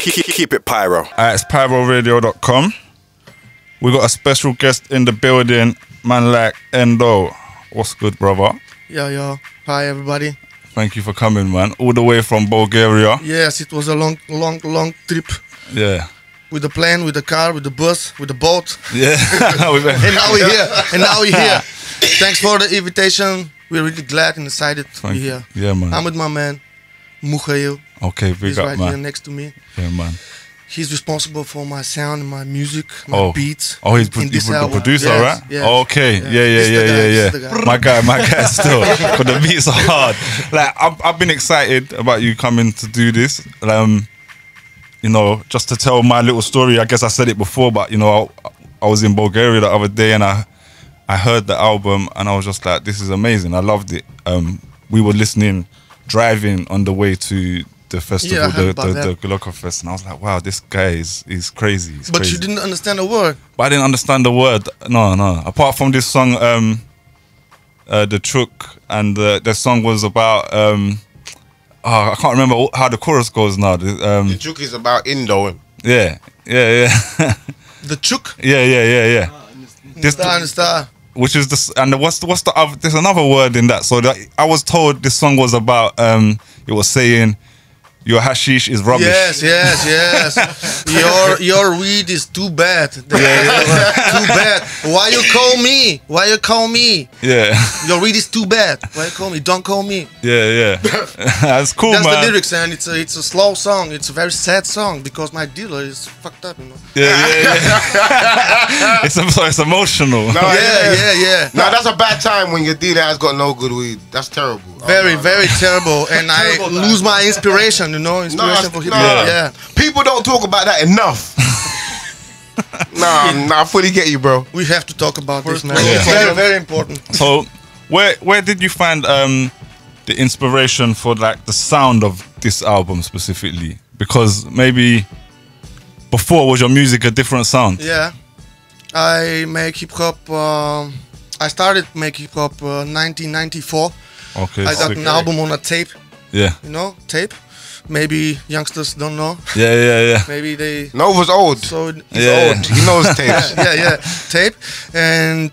Keep it pyro. It's pyroradio.com. We got a special guest in the building, man, like Endo. What's good, brother? Yo. Hi, everybody. Thank you for coming, man. All the way from Bulgaria. Yes, it was a long trip. Yeah. With the plane, with the car, with the bus, with the boat. Yeah. And now we're here. Thanks for the invitation. We're really glad and excited to be here. Yeah, man. I'm with my man, Muhail. Okay, big up, man. He's right here next to me. Yeah, man. He's responsible for my sound and my music, my beats. Oh, he's the producer, yes, right? Yes. Okay, yeah. My guy still. But the beats are hard. Like, I've been excited about you coming to do this. You know, just to tell my little story, I guess I said it before, but, you know, I was in Bulgaria the other day and I heard the album and I was just like, this is amazing. I loved it. We were listening, driving on the way to the festival, the Guloka Fest, and I was like, wow, this guy is crazy. But you didn't understand a word. But I didn't understand a word. No. Apart from this song, the Chook, and the song was about, I can't remember how the chorus goes now. The Chook is about Endo. Yeah. The Chook? Yeah. Understand. Which is this, and what's the other, there's another word in that. So I was told this song was about, it was saying, your hashish is rubbish. Yes. Your weed is too bad. Too bad. Why you call me? Yeah. Your weed is too bad. Why you call me? Don't call me. Yeah. That's cool, man. That's the lyrics, and it's a slow song. It's a very sad song because my dealer is fucked up, you know. Yeah. It's emotional. No, yeah. No, that's a bad time when your dealer has got no good weed. That's terrible. Very terrible, and I lose my inspiration. You know, for hip hop. Yeah. People don't talk about that enough. Nah, I fully get you, bro. We have to talk about this, man. Yeah. It's very, very important. So, where did you find the inspiration for like the sound of this album specifically? Because maybe before was your music a different sound? Yeah, I make hip hop. I started making hip hop 1994. Okay, I got an album on a tape. Yeah, you know, tape. Maybe youngsters don't know. Yeah. Maybe they. Nova's old. So he's old. He knows tape. Tape. And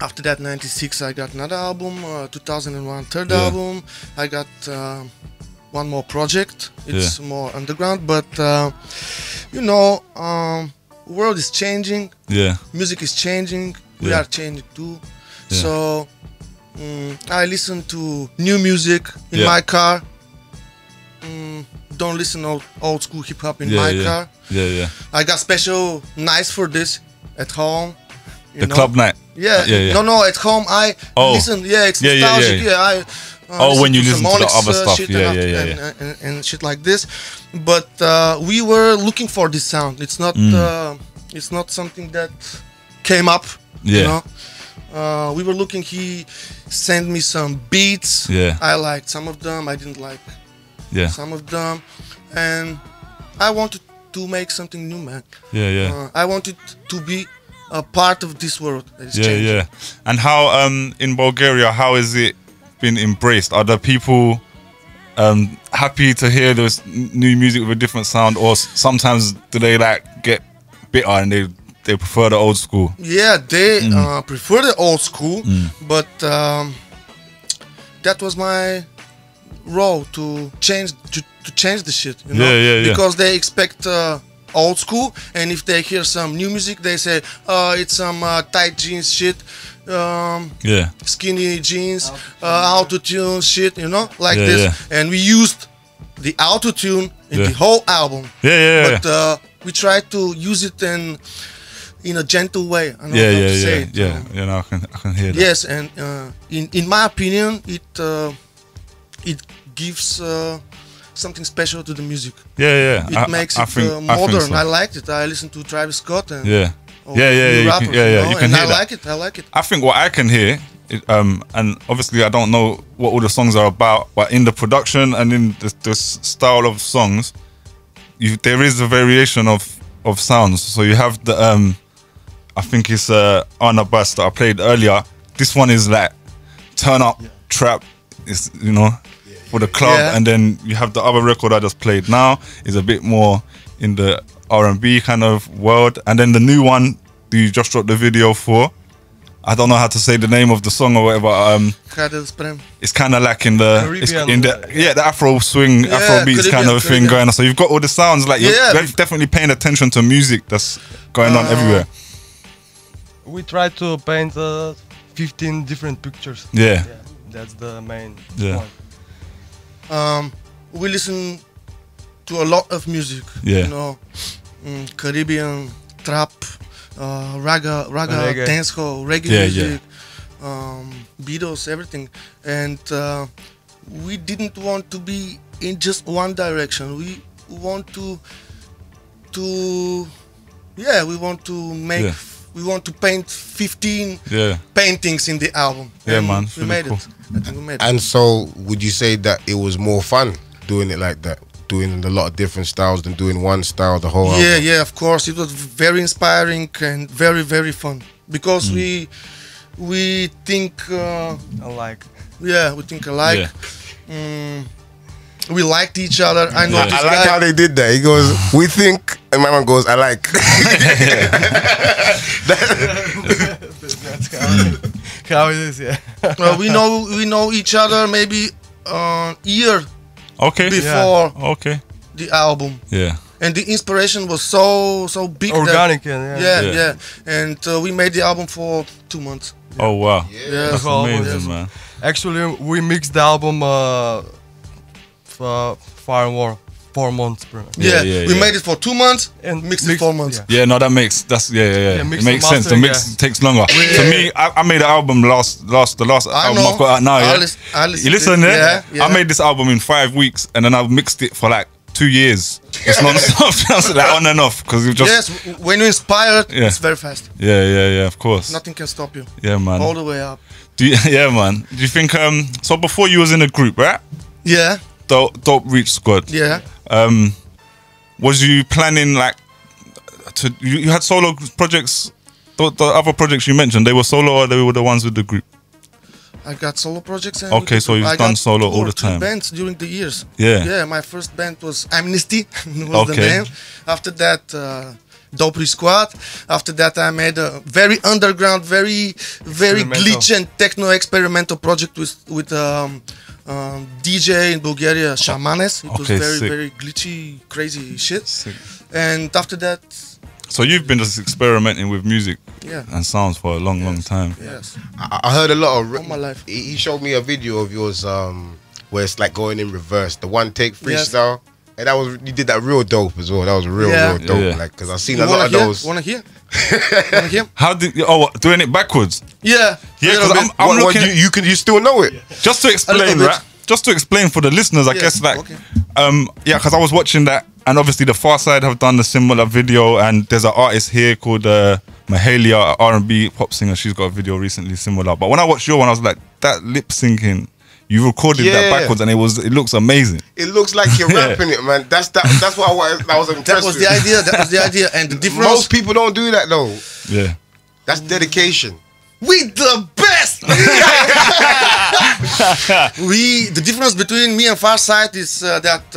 after that, 96, I got another album. 2001, third album. I got one more project. It's more underground, but you know, world is changing. Yeah. Music is changing. We are changing too. Yeah. So I listen to new music in my car. Don't listen to old school hip hop in my car. Yeah. I got special nights for this at home. You know? Club night. Yeah. No. At home, I listen. Yeah, it's nostalgic. Yeah. When you listen to the other stuff, shit and shit like this. But we were looking for this sound. It's not. It's not something that came up. Yeah. You know? We were looking. He sent me some beats. Yeah. I liked some of them. I didn't like. Yeah. Some of them, and I wanted to make something new, man. Yeah. I wanted to be a part of this world that is changing. Yeah. And how in Bulgaria, how has it been embraced? Are the people happy to hear this new music with a different sound, or sometimes do they like get bitter and they prefer the old school? Yeah, they prefer the old school, but that was my role to change the shit, you know? Yeah. Because they expect old school, and if they hear some new music, they say, it's some tight jeans shit, skinny jeans, auto-tune shit, you know, like this. Yeah. And we used the auto-tune in the whole album. Yeah. But we tried to use it in a gentle way. I don't know how to say it. You know, I can hear that. Yes, and in my opinion, it gives something special to the music. Yeah. It makes it modern. I liked it. I listened to Travis Scott and rappers, you know? You can hear I like it. I think what I can hear, and obviously I don't know what all the songs are about, but in the production and in the style of songs, there is a variation of sounds. So you have the, I think it's Ana Bass that I played earlier. This one is like turn up trap. It's, you know, for the club, yeah. And then you have the other record I just played now is a bit more in the R&B kind of world, and then the new one you just dropped the video for, I don't know how to say the name of the song or whatever. It's kind of like in the Caribbean, the Afro swing, yeah, Afro beats kind of thing going on. So you've got all the sounds, like you're definitely paying attention to music that's going on everywhere. We try to paint 15 different pictures. Yeah. That's the main point. We listen to a lot of music. Yeah. You know, Caribbean, trap, reggae, dancehall, reggae music, Beatles, everything. And we didn't want to be in just one direction. We want to paint 15 paintings in the album. Yeah, and man, we made it. And so, would you say that it was more fun doing it like that? Doing a lot of different styles than doing one style the whole album. Yeah, of course. It was very inspiring and very, very fun because we think alike. Yeah, we think alike. Yeah. We liked each other. I know. I like how they did that. He goes, "We think," and my mom goes, "I like." That's how it is. Yeah. Well, we know each other maybe year. Okay. Before the album. Yeah. And the inspiration was so big. Organic. And we made the album for 2 months. Yeah. Oh wow. Yeah. That's amazing, man. Actually, we mixed the album far more 4 months. We made it for 2 months and mixed it 4 months. Yeah. That makes sense. The mix takes longer. To me, I made an album the last album I've got out now. You listen, I made this album in 5 weeks and then I mixed it for like 2 years. It's non-stop, like on and off, because you just when you're inspired, it's very fast. Yeah, of course. Nothing can stop you. Yeah, man. All the way up. Do you think so? Before you was in a group, right? Yeah. Dobri Squad. Yeah. Was you planning you had solo projects? The other projects you mentioned, they were solo or they were the ones with the group? I got solo projects. And you've done solo all the time. Bands during the years. Yeah. Yeah. My first band was Amnesty. was the name. After that, Dobri Squad. After that, I made a very underground, very, very glitch and techno experimental project with DJ in Bulgaria, Shamanes. It was very, very glitchy, crazy shit. Sick. And after that... So you've been just experimenting with music and sounds for a long, long time. Yes. I heard a lot of... All my life. He showed me a video of yours where it's like going in reverse. The one take freestyle. Yes. And that was, you did that real dope as well. That was real dope. Yeah. Like, because I've seen a lot of those. Wanna hear? How did doing it backwards? Yeah. Yeah. Because I'm looking. You still know it. Yeah. Just to explain, right? Just to explain for the listeners, I guess. Like, because I was watching that, and obviously the Far Side have done a similar video, and there's an artist here called Muhail, an R&B pop singer. She's got a video recently similar. But when I watched your one, I was like, that lip syncing. You recorded that backwards, and it looks amazing. It looks like you're rapping it, man. That's what I was impressed with. That was the idea. And the difference, most people don't do that though. Yeah. That's dedication. We the best. The difference between me and Far Side is that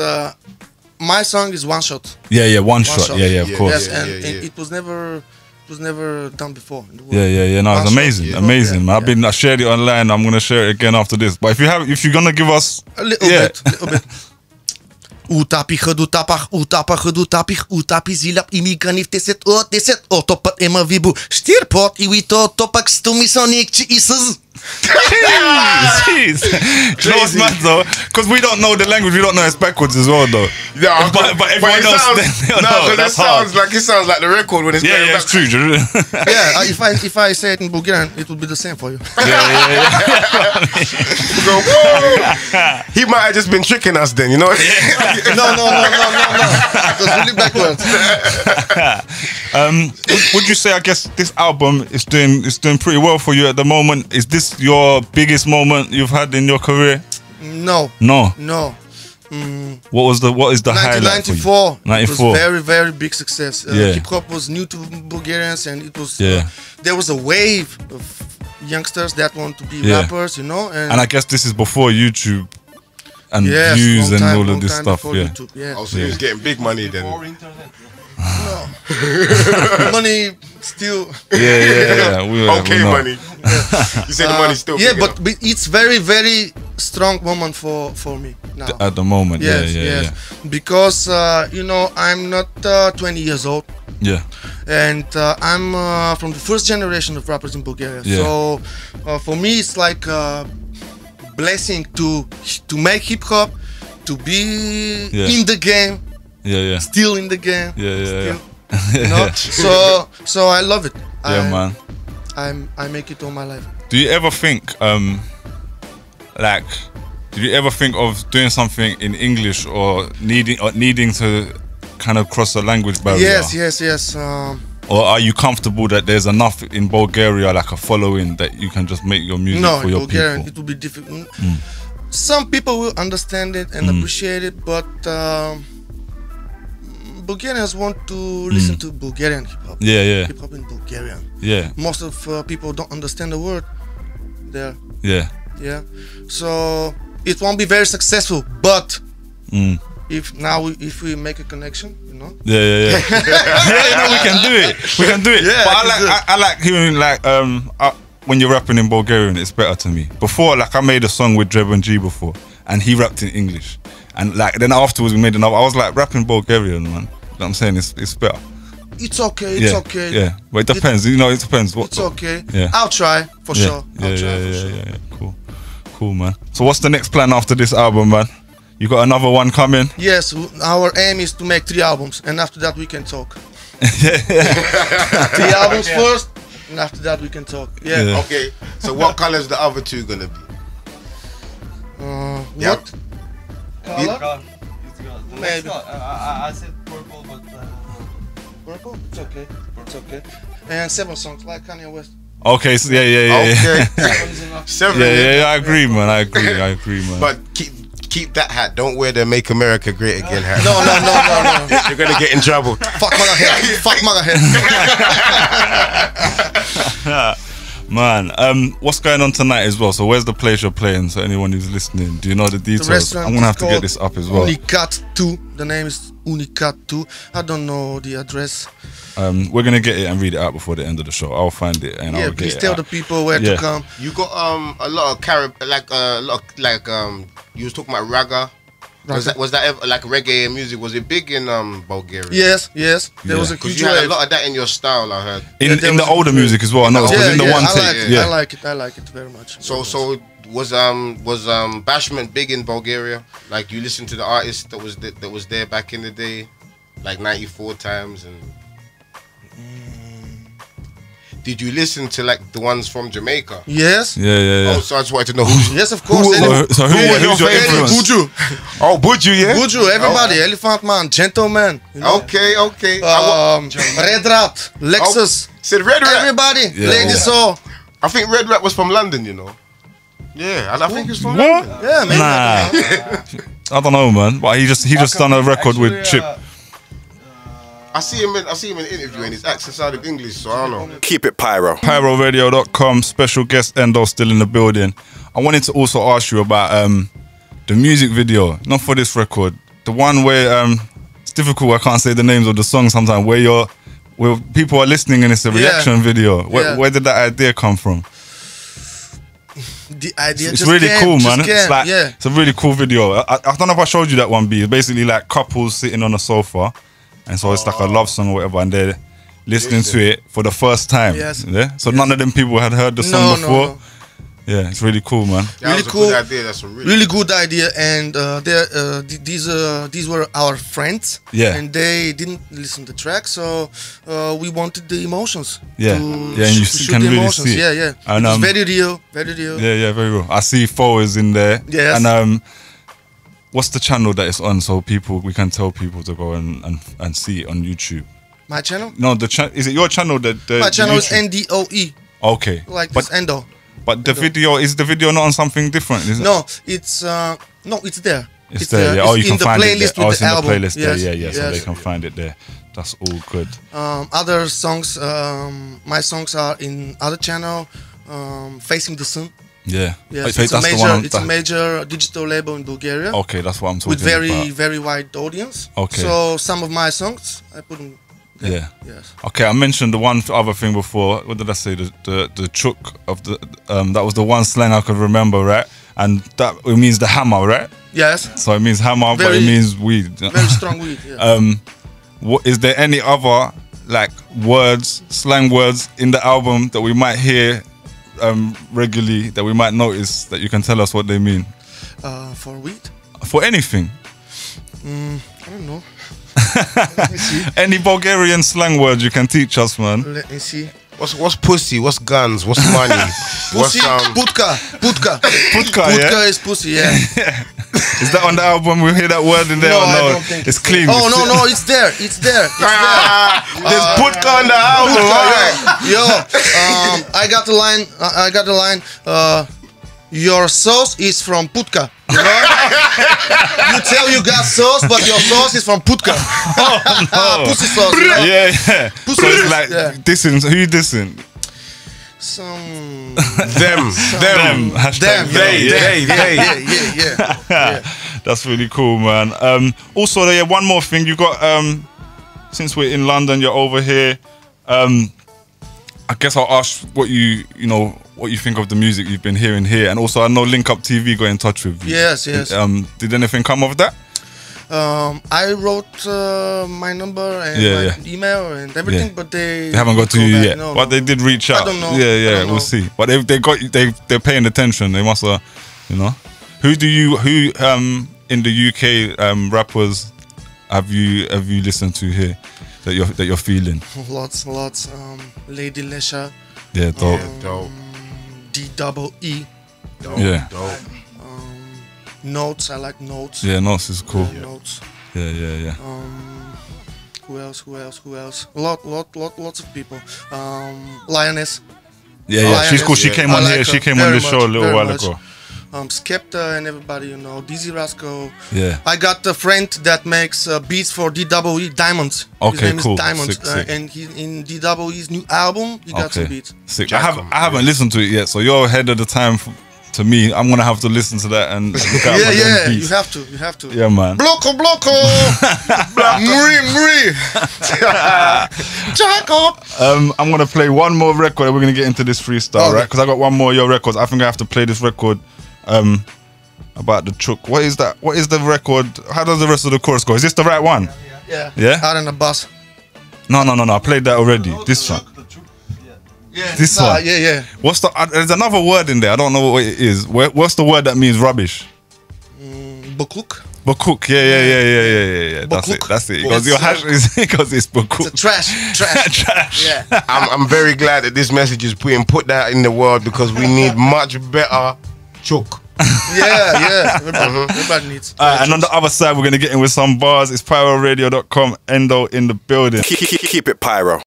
my song is one shot. One shot. Of course. And it was never. Was never done before in the world. No, it's amazing. Man. I shared it online. I'm gonna share it again after this. But if you're gonna give us a little bit. Jeez. You know what's mad though? Because we don't know the language, we don't know it's backwards as well though. Yeah, but everyone knows. No, because it sounds like the record when it's playing. Yeah, it's true. If I say it in Bulgarian, it would be the same for you. Yeah. He might have just been tricking us then, you know? No. It was really backwards. Would you say, I guess this album is doing pretty well for you at the moment? Is this your biggest moment you've had in your career? No. What is the highlight for you? 1994 was very, very big success. Hip hop was new to Bulgarians, and it was there was a wave of youngsters that want to be rappers, you know. And I guess this is before YouTube. and views and all of this stuff. Yeah. Also, he was getting big money then. No. Money still. Okay, money. You say the money still. Yeah, but it's very, very strong moment for me now. At the moment, yes. Because you know, I'm not 20 years old. Yeah. And I'm from the first generation of rappers in Bulgaria. Yeah. So for me, it's like a blessing to make hip hop, to be in the game. Still in the game. You know? So I love it. Yeah, man. I make it all my life. Do you ever think, like, did you ever think of doing something in English or needing to kind of cross a language barrier? Yes. Or are you comfortable that there's enough in Bulgaria, like a following, that you can just make your music for your people? No, in Bulgaria it will be difficult. Some people will understand it and appreciate it, but Bulgarians want to listen to Bulgarian hip-hop. Hip-hop in Bulgarian. Most of people don't understand the word there. So it won't be very successful, but if we make a connection, you know? You know, we can do it. We can do it. But I like hearing, like, when you're rapping in Bulgarian, it's better to me. Before, like, I made a song with Drebon G before, and he rapped in English. And like then afterwards we made another. I was like rapping Bulgarian, man. You know what I'm saying? It's better. It's okay. It's okay. Yeah, but it depends. You know, it depends. Okay. Yeah. I'll try for sure. I'll try for sure. Cool, man. So what's the next plan after this album, man? You got another one coming? Yes. Our aim is to make 3 albums, and after that we can talk. 3 albums first, and after that we can talk. Yeah. Okay. So what colors the other 2 gonna be? What? Maybe. I said purple, but purple. It's okay. It's okay. And 7 songs like Kanye West. Okay. So okay. 7. I agree, man. I agree, man. But keep that hat. Don't wear the "Make America Great Again" hat. No. You're gonna get in trouble. Fuck my head. Fuck my head. Man, what's going on tonight as well? So where's the place you're playing? So anyone who's listening, do you know the details? I'm gonna have to get this up as well. Unikat 2. The name is Unikat 2. I don't know the address. We're gonna get it and read it out before the end of the show. I'll find it and I'll get it. Please tell the people where to come. You got a lot of you was talking about raga. Was that ever, like, reggae music? Was it big in Bulgaria? Yes. There was a huge wave. You had a lot of that in your style, I heard. In the older music as well. I know. I like it very much. So was bashment big in Bulgaria? Like, you listened to the artist that was there back in the day, like 94 times, and did you listen to, like, the ones from Jamaica? Yes. Oh, so I just wanted to know who. Yes, of course. Who's your influence? Buju. Oh, Buju, Buju, everybody. Oh. Elephant Man, Gentleman. You know? Okay. Red Rat, Lexus. Said Red Rat. Everybody. Lady Soul. I think Red Rat was from London, you know. Yeah, and I think he's from London. Yeah, man. Nah. I don't know, man. But he just done a record with Chip. I see him in an interview and his accent's out of English, so I don't know. Keep it pyro. Pyroradio.com, special guest Endo still in the building. I wanted to also ask you about the music video, not for this record. The one where it's difficult, I can't say the names of the songs sometimes, where people are listening and it's a reaction video. Where did that idea come from? The idea it's just really came, cool, man. It's like it's a really cool video. I don't know if I showed you that one, B. It's basically like couples sitting on a sofa. And so it's like a love song or whatever, and they're listening to it for the first time. So none of them people had heard the song before. Yeah, it's really cool, man. Really cool. Good idea. That's a really good idea. And these were our friends. And they didn't listen to the track, so we wanted the emotions. And you can really see it. And it's very real. Very real. I see followers in there. And what's the channel that it's on, so we can tell people to go and see it on YouTube? My channel? No, is it your channel? My channel is NDOE. Okay. Like this, Endo. But the video, is the video not on something different? Is it? No, it's there. It's there. Oh, you can find it there. Oh, it's in the playlist there. Yeah. So they can find it there. That's all good. Other songs, my songs are in other channel, Facing the Sun. Yeah. Yes, it's a major, it's a major digital label in Bulgaria. Okay, that's what I'm talking about. With very wide audience. Okay. So some of my songs, I put them. Yeah. Yeah. Yes. Okay, I mentioned the one other thing before. What did I say? The chuk of the that was the one slang I could remember, right? And that it means the hammer, right? Yes. So it means hammer, but it means weed. Very strong weed. Yeah. What is there any other like words, slang words in the album that we might hear regularly that we might notice that you can tell us what they mean? For weed? For anything. I don't know. Let me see. Any Bulgarian slang word you can teach us, man. Let me see. What's pussy? What's guns? What's money? Pussy, what's putka, putka. Putka, yeah? Putka is pussy, yeah. Yeah. Is that on the album? We hear that word in there? No, or no? I don't think it's clean. Oh, no, no, it's there. It's there. It's there. There's putka on the album. Right? Yo, I got the line. Your sauce is from putka. You know? You tell you got sauce, but your sauce is from putka. Oh, no. Pussy sauce. You know? Yeah, yeah. Pussy. So it's like, yeah. Dissing. Who you dissing? Some them. Some them. Hashtag them. Yeah. That's really cool, man. Also, yeah, one more thing. You got since we're in London, you're over here. I guess I'll ask what you think of the music you've been hearing here, and also I know Link Up TV got in touch with you. Yes, yes. Did anything come of that? I wrote my number and email and everything, but they haven't got to you yet. No, but they did reach out. I don't know. Yeah, we'll see. But they're paying attention. They must have, you know. Who in the UK rappers have you listened to here that you're feeling? Lots. Lady Lesha. Yeah, dope. DOE. Dope. Notes, I like Notes. Yeah, Notes is cool. Notes. Yeah. Who else? Lots of people. Lioness. Yeah, Lioness. She's cool. She came on here. She came on the show a little while ago. Skepta and everybody, you know, Dizzy Rascal. Yeah. I got a friend that makes beats for DOE, Diamonds. Okay, his name is Diamonds, sick. And he's in DOE's new album. He got some beats. Sick. I haven't listened to it yet, so you're ahead of the time. To me, I'm gonna have to listen to that and look out for them beats. You have to. Yeah, man. Bloko, Muri, Jacob. I'm gonna play one more record and we're gonna get into this freestyle, right? Because I got one more of your records. I think I have to play this record about the chook. What is that? What is the record? How does the rest of the chorus go? Is this the right one? Yeah. Out on the bus. No. I played that already. This one. Yeah. This one. Yeah. What's the? There's another word in there. I don't know what it is. What's the word that means rubbish? Bakuk. Bakuk. Yeah. That's it. Because your hash is because it's bakuk. It's trash. Yeah. I'm very glad that this message is being put that in the world because we need much better chook. Yeah. Everybody needs. And on the other side, we're gonna get in with some bars. It's pyroradio.com. Endo in the building. Keep it pyro.